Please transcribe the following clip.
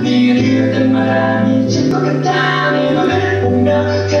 Diri dan marani cinta ketani oleh undang.